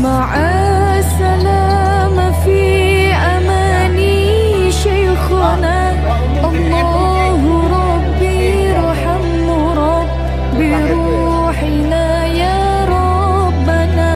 مع